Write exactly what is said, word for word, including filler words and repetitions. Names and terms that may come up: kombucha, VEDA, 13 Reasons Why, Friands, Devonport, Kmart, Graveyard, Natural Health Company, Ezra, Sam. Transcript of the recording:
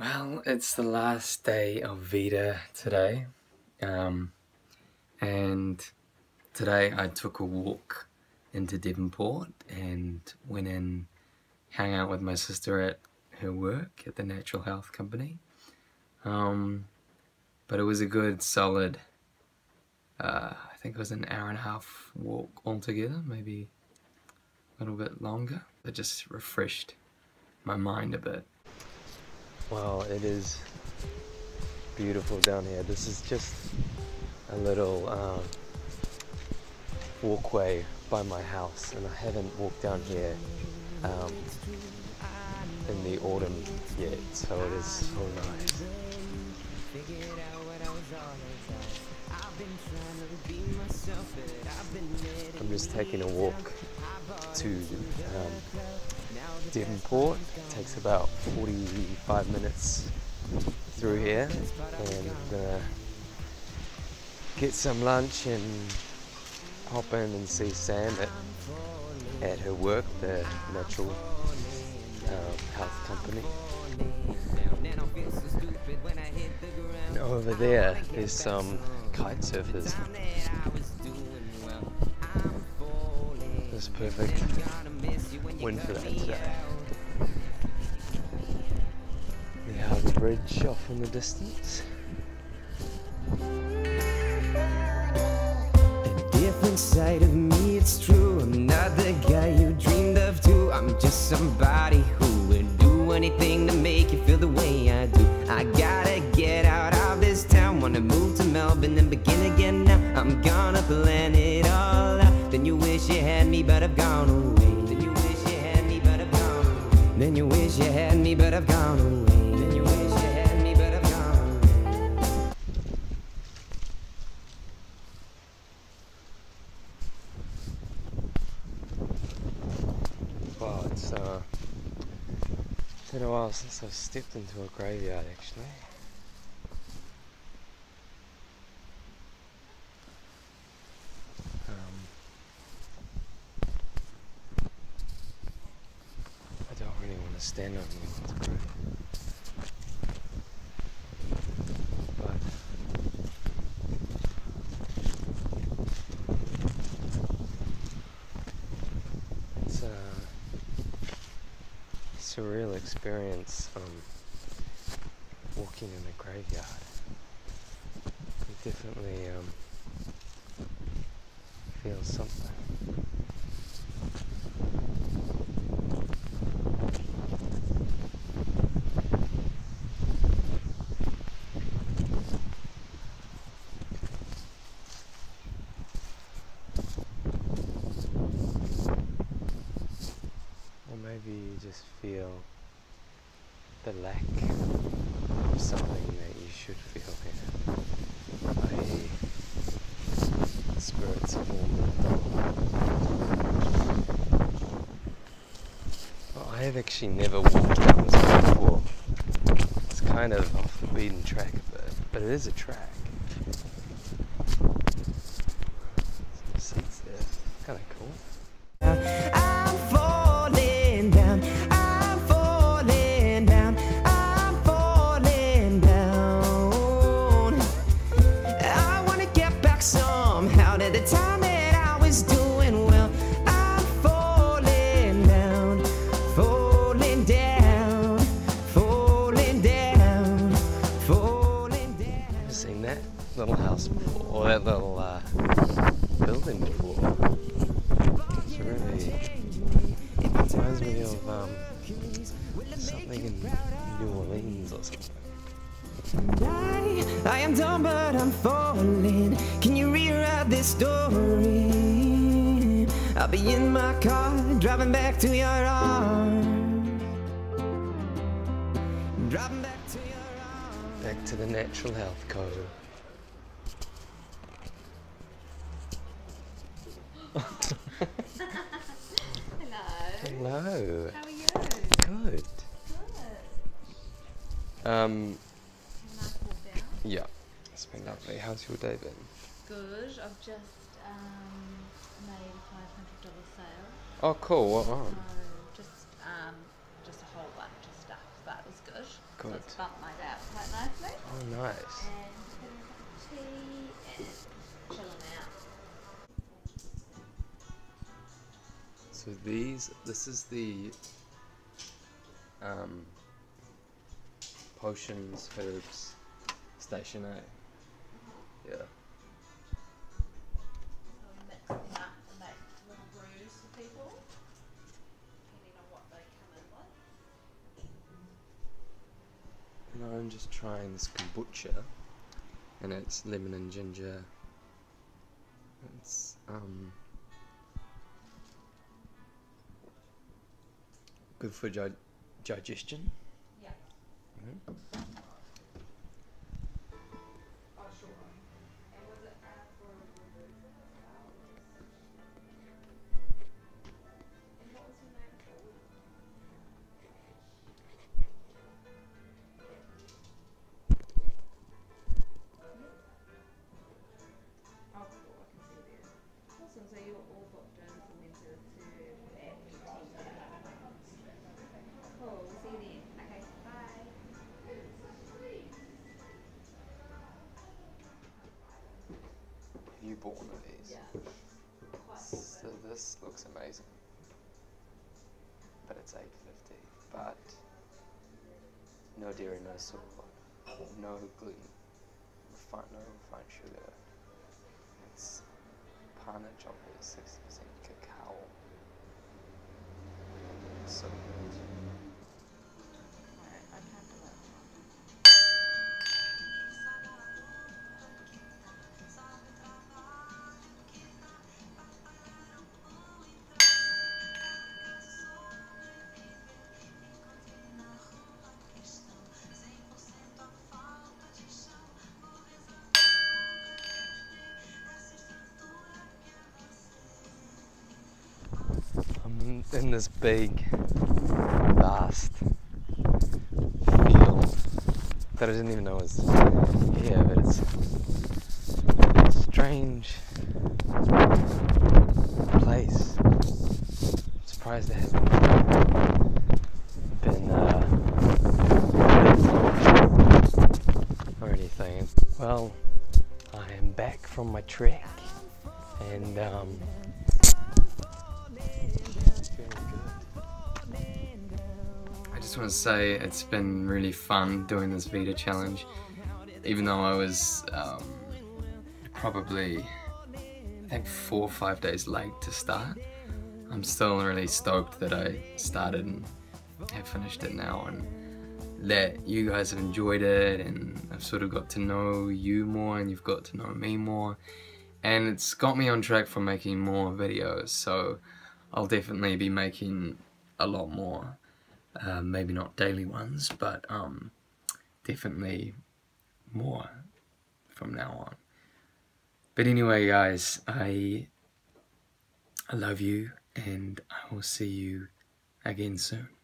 Well, it's the last day of VEDA today, um, and today I took a walk into Devonport and went and hung out with my sister at her work at the Natural Health Company. Um, but it was a good solid, uh, I think it was an hour and a half walk altogether, maybe a little bit longer. It just refreshed my mind a bit. Wow, it is beautiful down here. This is just a little um, walkway by my house, and I haven't walked down here um, in the autumn yet, so it is so nice. I'm just taking a walk to um, Devonport. It takes about forty-five minutes through here, and I'm gonna get some lunch and hop in and see Sam at, at her work, the Natural uh, Health Company. And over there, there's some kite surfers. It's perfect wind for that today. The Harbour Bridge off in the distance. A different side of me, it's true. I'm not the guy you dreamed of too. I'm just somebody who would do anything to make you feel the way I do. I gotta get out of this town. Wanna move to Melbourne and begin again now. I'm gonna plan it all out. Then you wish you had me, but I've gone away. Then you wish you had me, but I've gone away. Then you wish you had me, but I've gone away. Then you wish you had me, but I've gone away. Wow, it's uh, been a while since I've stepped into a graveyard, actually. Stand on me, it's great. But it's a surreal experience um, walking in a graveyard. It definitely um, feels something. Maybe you just feel the lack of something that you should feel here, that is spirits of all. Well, I have actually never walked down this before. It's kind of off the beaten track a bit, but it is a track. Some seats there, it's kind of cool. Little house before, or that little uh, building before. It's really reminds me of um, something in New Orleans or something. I, I am dumb, but I'm falling. Can you rewrite this story? I'll be in my car, driving back to your arms. Driving back to your arms. Back to the Natural Health Code. Hello. Hello. How are you? Good. Good. Um. Nice walk down. Yeah, it's been lovely. How's your day been? Good. I've just um, made a five hundred dollar sale. Oh, cool. What? So just um, just a whole bunch of stuff, but it was good. God. Just bumped mine out quite nicely. Oh, nice. And tea and chill them out. So these, this is the um, potions, herbs station, eh? Yeah. I'm just trying this kombucha, and it's lemon and ginger. It's um good for di digestion. Yeah. Mm-hmm. You bought one of these. Yeah. So this looks amazing, but it's eight fifty. But no dairy, no salt, no gluten, refined, no refined sugar. It's panna chocolate, sixty percent cacao. It's so good. In this big, vast field that I didn't even know was here, but it's a strange place. I'm surprised it hasn't been uh, or anything. Well, I am back from my trek, and um, I just want to say it's been really fun doing this VEDA challenge, even though I was um, probably I think four or five days late to start. I'm still really stoked that I started and have finished it now, and that you guys have enjoyed it, and I've sort of got to know you more and you've got to know me more, and it's got me on track for making more videos, so I'll definitely be making a lot more. Uh, maybe not daily ones, but um, definitely more from now on. But anyway, guys, I, I love you, and I will see you again soon.